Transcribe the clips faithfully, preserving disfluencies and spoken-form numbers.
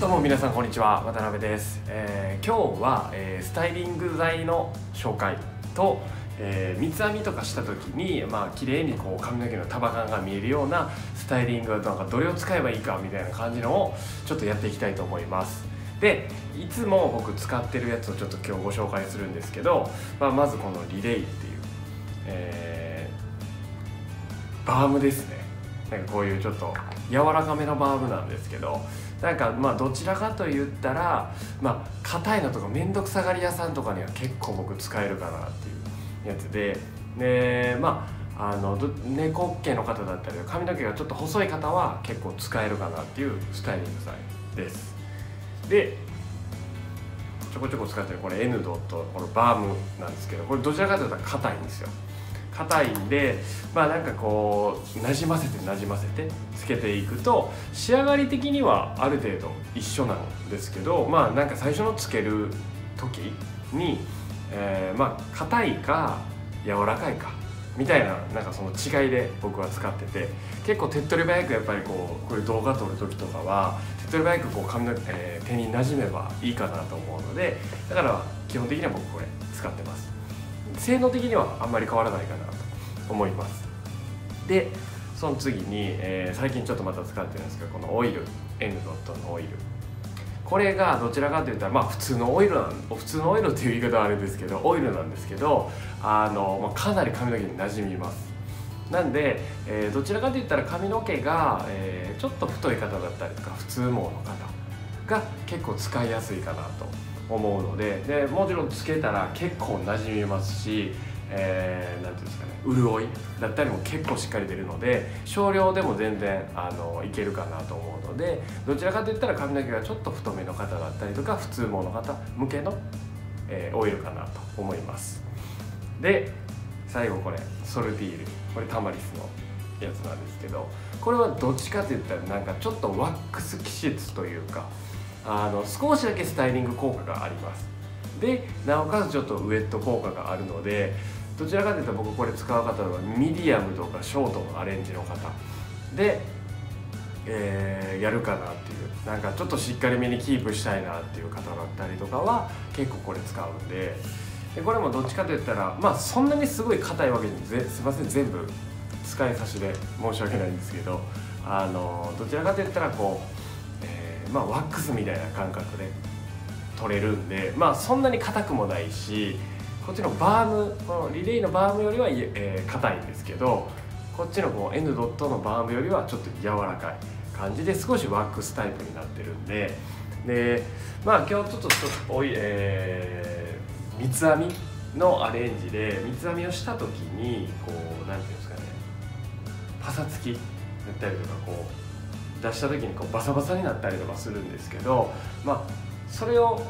どうも皆さんこんにちは、渡辺です、えー、今日は、えー、スタイリング剤の紹介と、えー、三つ編みとかした時にまあ綺麗にこう髪の毛の束感が見えるようなスタイリングとかどれを使えばいいかみたいな感じのをちょっとやっていきたいと思います。でいつも僕使ってるやつをちょっと今日ご紹介するんですけど、まあ、まずこのリレイっていう、えー、バームですね。なんかこういうちょっと柔らかめのバームなんですけど、なんかまあどちらかと言ったらまあ硬いのとか面倒くさがり屋さんとかには結構僕使えるかなっていうやつで、でまああの猫っ毛の方だったり髪の毛がちょっと細い方は結構使えるかなっていうスタイリング剤です。でちょこちょこ使ってるこれ N ドットこのバームなんですけど、これどちらかというと硬いんですよ。硬いんで、まあなんかこうなじませてなじませてつけていくと仕上がり的にはある程度一緒なんですけど、まあなんか最初のつける時に、えー、まあ硬いか柔らかいかみたいな、なんかその違いで僕は使ってて、結構手っ取り早くやっぱりこうこういう動画撮る時とかは手っ取り早くこう髪の、えー、手になじめばいいかなと思うので、だから基本的には僕これ使ってます。性能的にはあんまり変わらないかなと思います。でその次に、えー、最近ちょっとまた使ってるんですけど、このオイル N ドットのオイル、これがどちらかといったらまあ普通のオイルなん普通のオイルっていう言い方はあれですけどオイルなんですけど、あの、まあ、かなり髪の毛になじみます。なんで、えー、どちらかといったら髪の毛が、えー、ちょっと太い方だったりとか普通毛の方が結構使いやすいかなと思うので、でもちろんつけたら結構なじみますし、えー、なんていうんですかね、潤いだったりも結構しっかり出るので少量でも全然あのいけるかなと思うので、どちらかといったら髪の毛がちょっと太めの方だったりとか普通毛の方向けの、えー、オイルかなと思います。で最後これソルティール、これタマリスのやつなんですけど、これはどっちかといったらなんかちょっとワックス気質というか、あの少しだけスタイリング効果があります。でなおかつちょっとウエット効果があるので、どちらかというと僕これ使う方はミディアムとかショートのアレンジの方で、えー、やるかなっていう、なんかちょっとしっかりめにキープしたいなっていう方だったりとかは結構これ使うんで、でこれもどっちかといったらまあそんなにすごい硬いわけにぜすいません全部使い差しで申し訳ないんですけど、あのどちらかといったらこうまあ、ワックスみたいな感覚で取れるんで、まあそんなに硬くもないし、こっちのバームこのリレイのバームよりは硬いんですけど、こっちのこう N ドットのバームよりはちょっと柔らかい感じで少しワックスタイプになってるんで、でまあ今日ちょっとおい、えー、三つ編みのアレンジで三つ編みをした時にこうなんていうんですかね、パサつきだったりとかこう。出した時にこうバサバサになったりとかするんですけど、まあそれを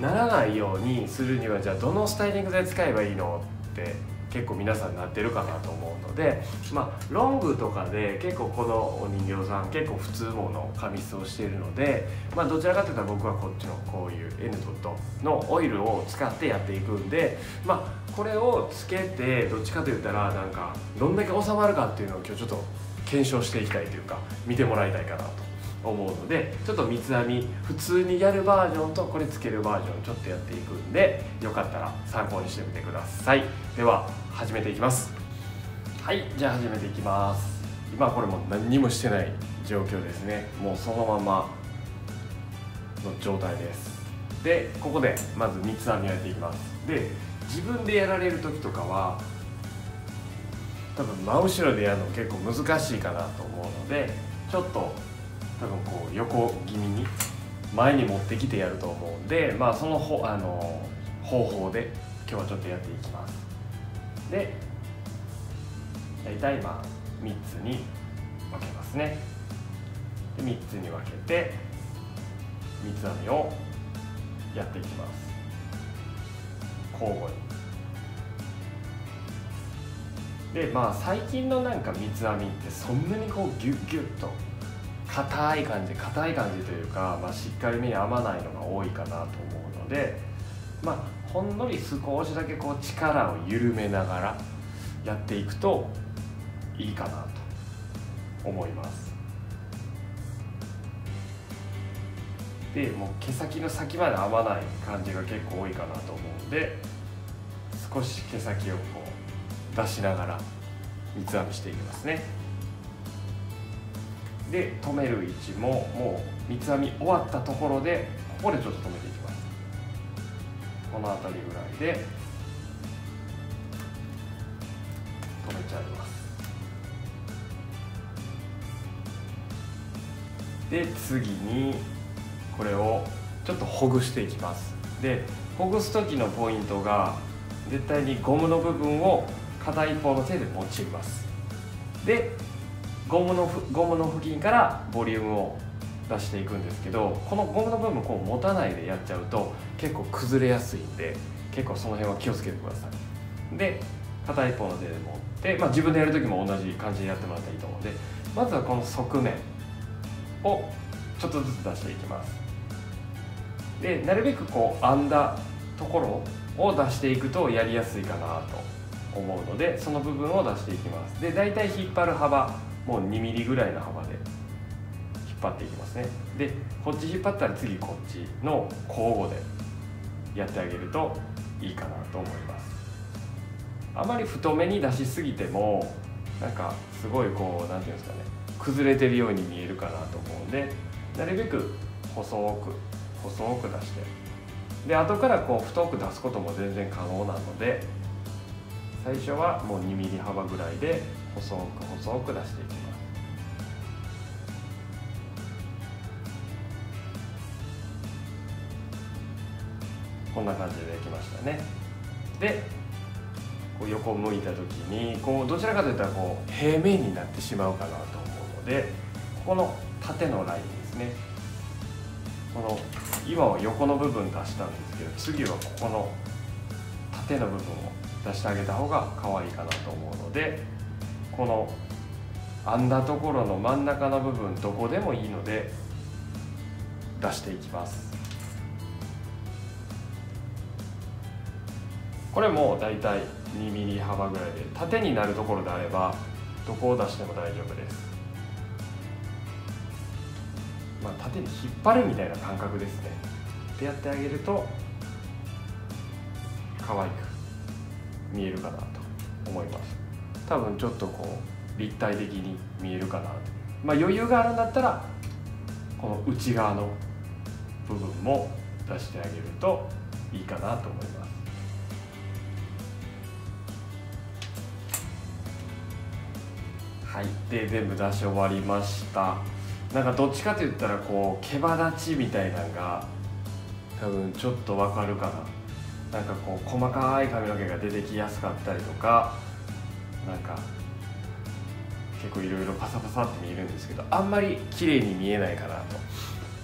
ならないようにするにはじゃあどのスタイリング剤使えばいいのって結構皆さんなってるかなと思うので、まあロングとかで結構このお人形さん結構普通もの髪質をしているので、まあどちらかというと僕はこっちのこういう N ドットのオイルを使ってやっていくんで、まあこれをつけてどっちかといったらなんかどんだけ収まるかっていうのを今日ちょっと検証していきたいというか見てもらいたいかなと思うので、ちょっと三つ編み普通にやるバージョンとこれつけるバージョンちょっとやっていくんで、よかったら参考にしてみてください。では始めていきます。はい、じゃあ始めていきます。今これもう何にもしてない状況ですね。もうそのままの状態です。でここでまず三つ編みをやっていきます。で自分でやられる時とかは多分真後ろでやるの結構難しいかなと思うので、ちょっと多分こう横気味に前に持ってきてやると思うんで、まあそのほあの方法で今日はちょっとやっていきます。で大体今みっつに分けますね。でみっつに分けてみっつ編みをやっていきます。交互に。でまあ、最近のなんか三つ編みってそんなにこうギュッギュッと硬い感じ硬い感じというか、まあ、しっかりめに編まないのが多いかなと思うので、まあ、ほんのり少しだけこう力を緩めながらやっていくといいかなと思います。でもう毛先の先まで編まない感じが結構多いかなと思うので、少し毛先をこう出しながら三つ編みしていきますね。で留める位置ももう三つ編み終わったところでここでちょっと留めていきます。この辺りぐらいで留めちゃいます。で次にこれをちょっとほぐしていきます。でほぐす時のポイントが、絶対にゴムの部分を片一方の手で持ちます。でゴムのゴムの付近からボリュームを出していくんですけど、このゴムの部分をこう持たないでやっちゃうと結構崩れやすいんで、結構その辺は気をつけてください。で片一方の手で持って、まあ、自分でやる時も同じ感じでやってもらっていいと思うんで、まずはこの側面をちょっとずつ出していきます。でなるべくこう編んだところを出していくとやりやすいかなと思うので、その部分を出していきます。で大体引っ張る幅もうにミリぐらいの幅で引っ張っていきますね。でこっち引っ張ったら次こっちの交互でやってあげるといいかなと思います。あまり太めに出しすぎてもなんかすごいこう何て言うんですかね、崩れてるように見えるかなと思うんで、なるべく細く細く出して、で後からこう太く出すことも全然可能なので、最初はもうにミリ幅ぐらいで細く細く出していきます。こんな感じでできましたね。でこう横向いた時にこうどちらかといったらこう平面になってしまうかなと思うので、ここの縦のラインですね、この今は横の部分出したんですけど、次はここの縦の部分を出してあげた方が可愛いかなと思うので、この編んだところの真ん中の部分どこでもいいので出していきます。これもだいたいにミリ幅ぐらいで、縦になるところであればどこを出しても大丈夫です。まあ、縦に引っ張るみたいな感覚ですね。でやってあげると可愛く見えるかなと思います。多分ちょっとこう立体的に見えるかなと、まあ、余裕があるんだったらこの内側の部分も出してあげるといいかなと思います。はい、で全部出し終わりました。なんかどっちかといったらこう毛羽立ちみたいなのが多分ちょっとわかるかな。なんかこう細かい髪の毛が出てきやすかったりとか、なんか結構いろいろパサパサって見えるんですけど、あんまり綺麗に見えないかな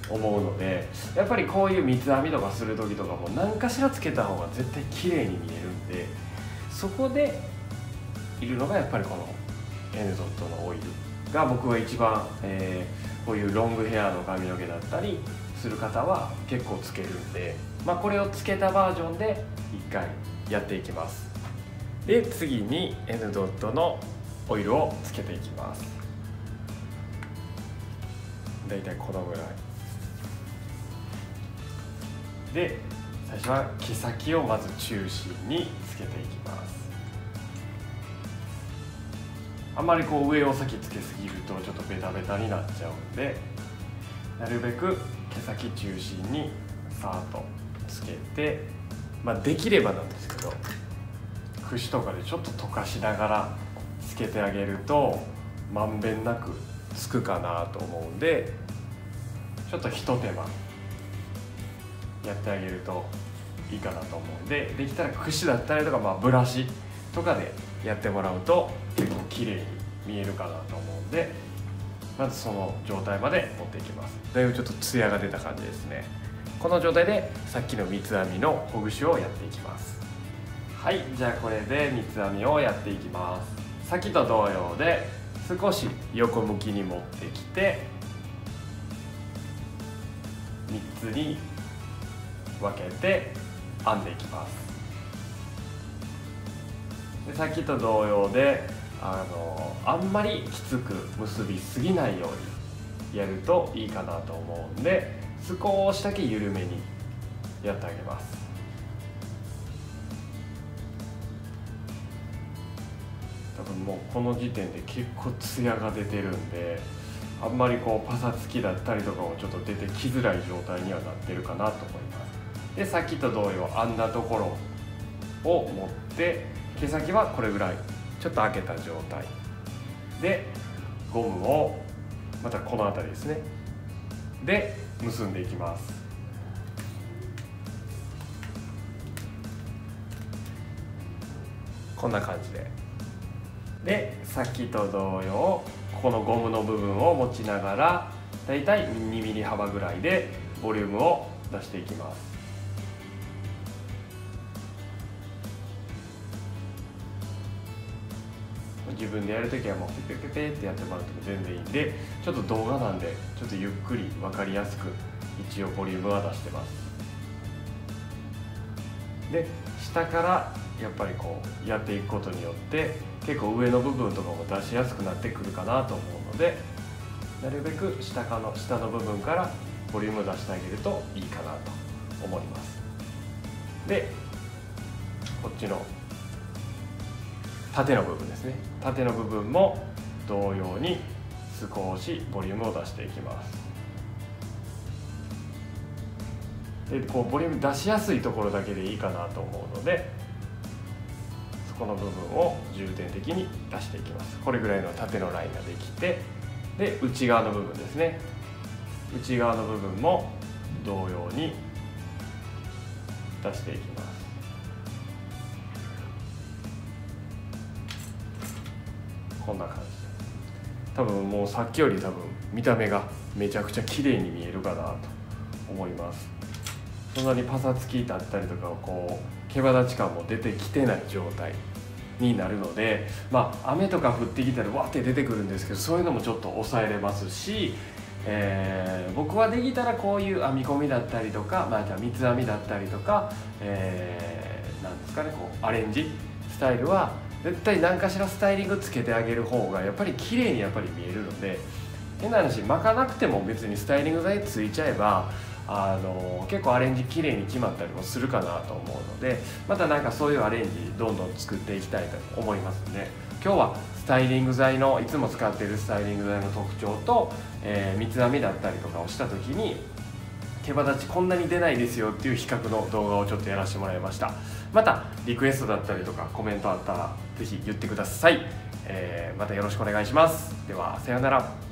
と思うので、やっぱりこういう三つ編みとかする時とかも何かしらつけた方が絶対綺麗に見えるんで、そこでいるのがやっぱりこのエヌゾットのオイルが僕は一番、えー、こういうロングヘアの髪の毛だったりする方は結構つけるんで、まあ、これをつけたバージョンでいっかいやっていきます。で次に N ドットのオイルをつけていきます。だいたいこのぐらいで、最初は毛先をまず中心につけていきます。あんまりこう上を先つけすぎるとちょっとベタベタになっちゃうんで、なるべく毛先中心にさーっとつけて、まあ、できればなんですけど櫛とかでちょっと溶かしながらつけてあげるとまんべんなくつくかなと思うんで、ちょっとひと手間やってあげるといいかなと思うんで、できたら櫛だったりとか、まあ、ブラシとかでやってもらうと結構綺麗に見えるかなと思うんで、まずその状態まで持っていきます。だいぶちょっとツヤが出た感じですね。この状態でさっきの三つ編みのほぐしをやっていきます。はい、じゃあこれで三つ編みをやっていきます。さっきと同様で少し横向きに持ってきてみっつに分けて編んでいきます。でさっきと同様であのあんまりきつく結びすぎないようにやるといいかなと思うんで、少しだけ緩めにやってあげます。多分もうこの時点で結構ツヤが出てるんで、あんまりこうパサつきだったりとかもちょっと出てきづらい状態にはなってるかなと思います。でさっきと同様、あんなところを持って毛先はこれぐらいちょっと開けた状態でゴムをまたこの辺りですねで結んでいきます。こんな感じで、でさっきと同様このゴムの部分を持ちながらだいたいにミリ幅ぐらいでボリュームを出していきます。自分でやるときはもうペペペペってやってもらっても全然いいんで、ちょっと動画なんでちょっとゆっくり分かりやすく一応ボリュームは出してます。で下からやっぱりこうやっていくことによって結構上の部分とかも出しやすくなってくるかなと思うので、なるべく下かの下の部分からボリューム出してあげるといいかなと思います。でこっちの縦の部分ですね、縦の部分も同様に少しボリュームを出していきます。でこうボリューム出しやすいところだけでいいかなと思うので、そこの部分を重点的に出していきます。これぐらいの縦のラインができて、で内側の部分ですね、内側の部分も同様に出していきます。こんな感じ。多分もうさっきより多分見た目がめちゃくちゃ綺麗に見えるかなと思います。そんなにパサつきだったりとかこう毛羽立ち感も出てきてない状態になるので、まあ雨とか降ってきたらわって出てくるんですけど、そういうのもちょっと抑えれますし、えー、僕はできたらこういう編み込みだったりとか、まあ、三つ編みだったりとか、えー、なんですかね、こうアレンジスタイルは絶対何かしらスタイリングつけてあげる方がやっぱり綺麗にやっぱり見えるので、変な話巻かなくても別にスタイリング剤ついちゃえばあの結構アレンジ綺麗に決まったりもするかなと思うので、またなんかそういうアレンジどんどん作っていきたいと思いますので、今日はスタイリング剤のいつも使っているスタイリング剤の特徴と、えー、三つ編みだったりとかをした時に毛羽立ちこんなに出ないですよっていう比較の動画をちょっとやらせてもらいました。またリクエストだったりとかコメントあったら是非言ってください。えー、またよろしくお願いします。ではさようなら。